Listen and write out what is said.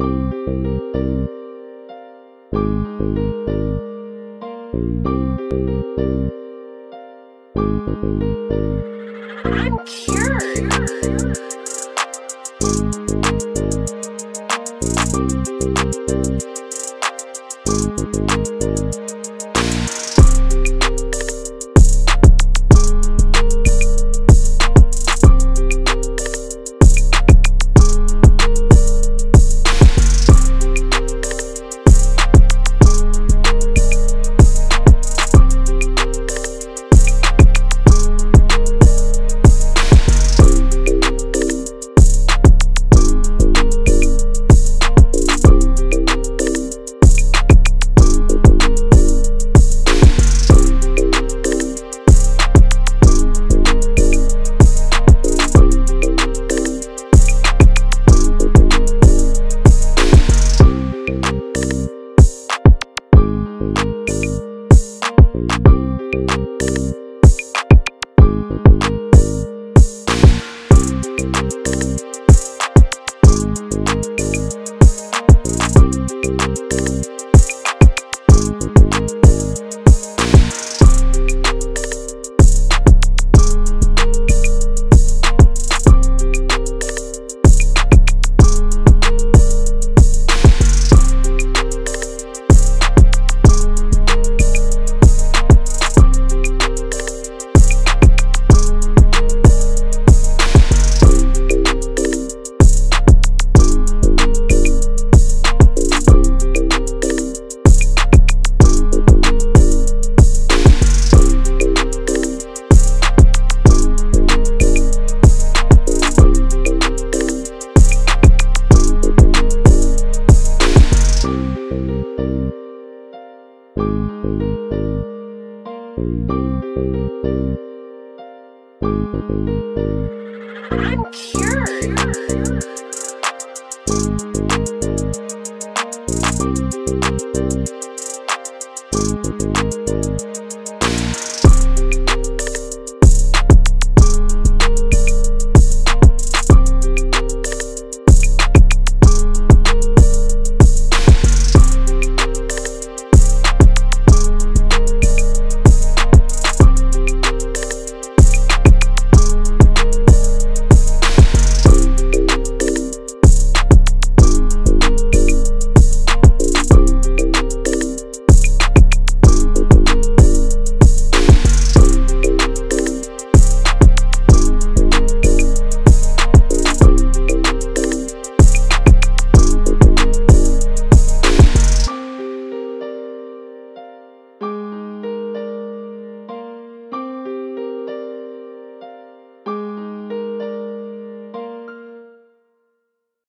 I'm cured. I'm cured.